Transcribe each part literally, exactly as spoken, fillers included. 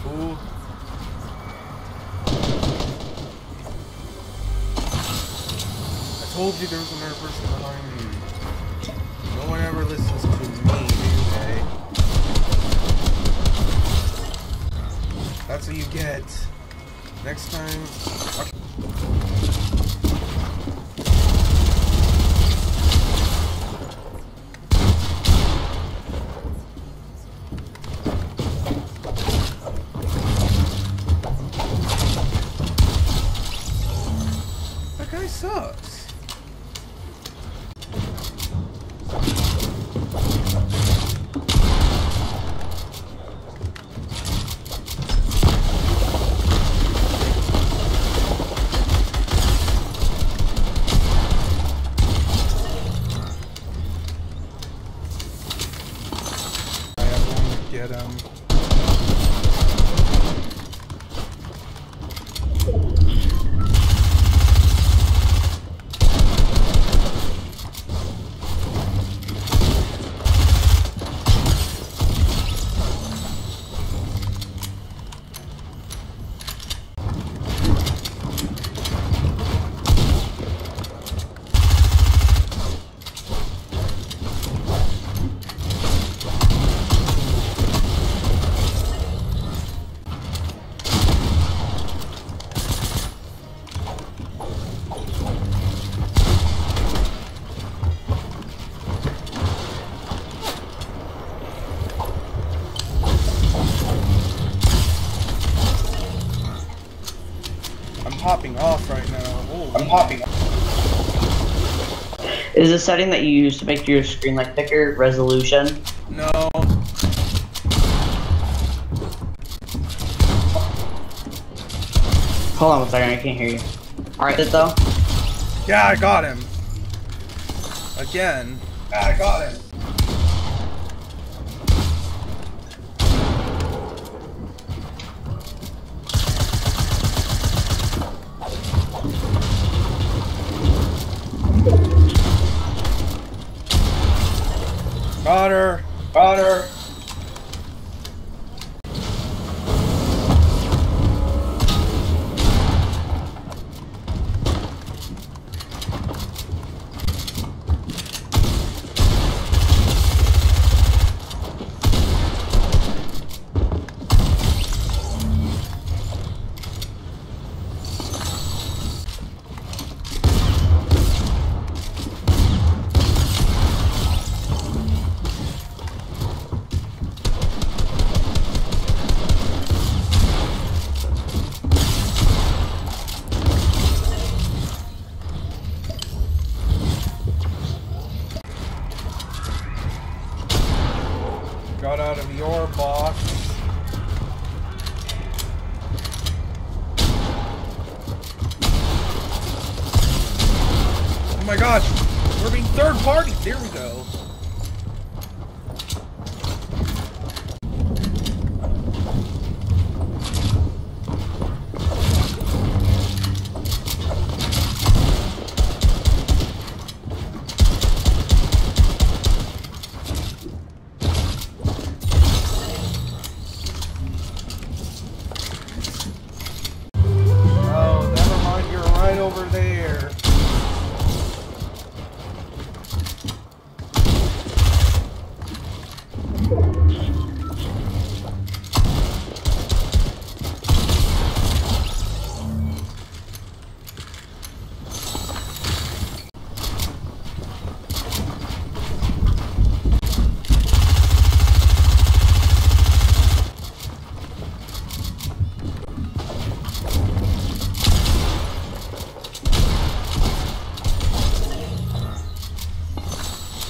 fool. I told you there was another person behind me. No one ever listens to me, okay? That's what you get. Next time... Okay. Popping off right now. Oh, I'm popping off. Is the setting that you use to make your screen like thicker resolution? No. Hold on one second, I can't hear you. Alright, it though? Yeah, I got him. Again. Yeah, I got him. Got her! Got her! Got out of your box. Oh my gosh, we're being third party. There we go.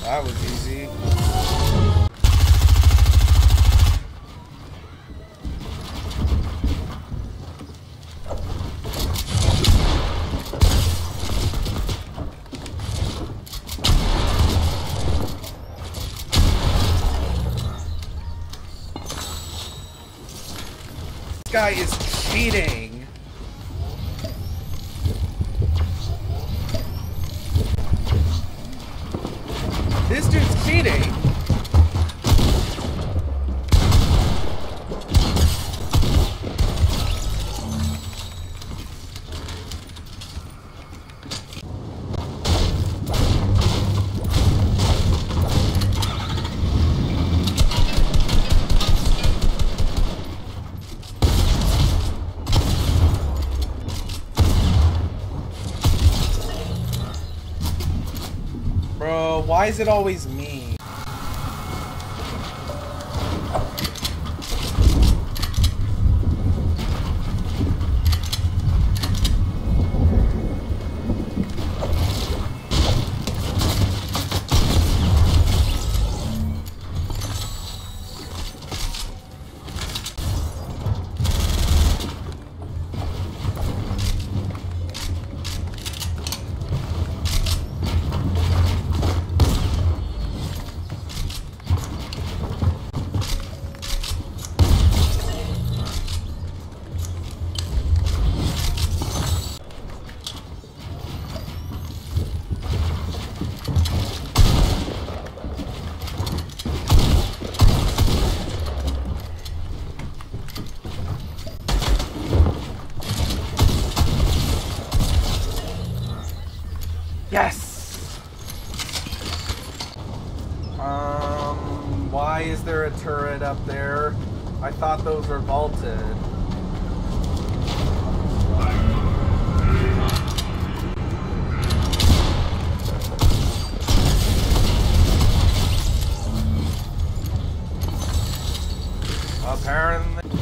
That was easy. This guy is cheating. This dude's cheating. Why is it always me? Yes! Um, why is there a turret up there? I thought those were vaulted. Apparently...